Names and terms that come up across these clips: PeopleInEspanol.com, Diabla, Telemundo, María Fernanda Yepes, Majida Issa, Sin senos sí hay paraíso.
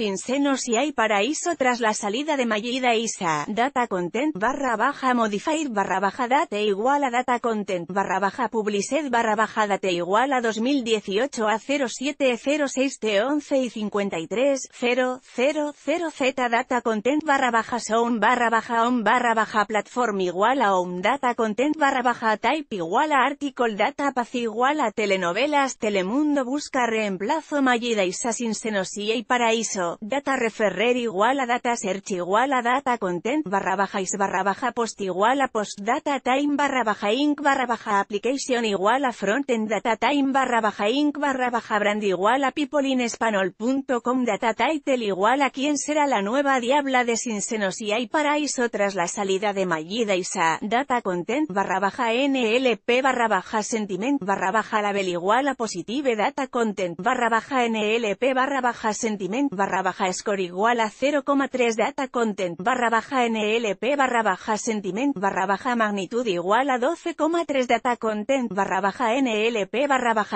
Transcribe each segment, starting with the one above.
Sin senos sí hay paraíso tras la salida de Majida Issa. Data content / modifier / date igual a data content / published / date igual a 2018 a 0706T11 y 53 000Z data content / sound / on / platform igual a home data content / type igual a article data path igual a telenovelas. Telemundo busca reemplazo Majida Issa. Sin senos sí hay paraíso data referrer igual a data search igual a data content / is / post igual a post data time / inc / application igual a frontend data time / inc / brand igual a PeopleInEspanol.com data title igual a quién será la nueva Diabla de Sin senos sí hay paraíso tras la salida de Majida Issa. Data content / NLP / sentiment / label igual a positive data content / NLP / sentiment / score igual a 0,3 data content / NLP / sentiment / magnitud igual a 12,3 data content / NLP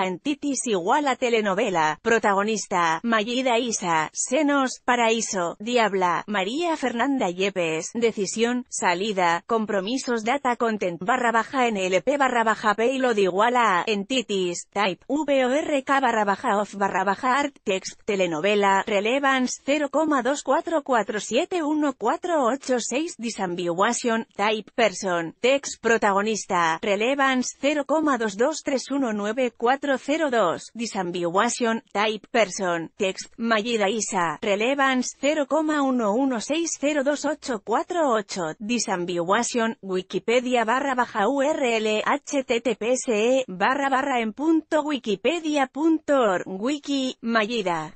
/ entities igual a telenovela. Protagonista: Majida Issa. Senos, paraíso, Diabla, María Fernanda Yepes. Decisión, salida, compromisos data content / NLP / payload igual a entities, type, vork / off / art, text, telenovela, relevance 0,244711486 disambiguation, type, person, text, protagonista, relevance 0,223194002 disambiguation, type, person, text, Majida Issa, relevance 0,116028488 disambiguation, wikipedia / url https://en.wikipedia.org wiki, Majida.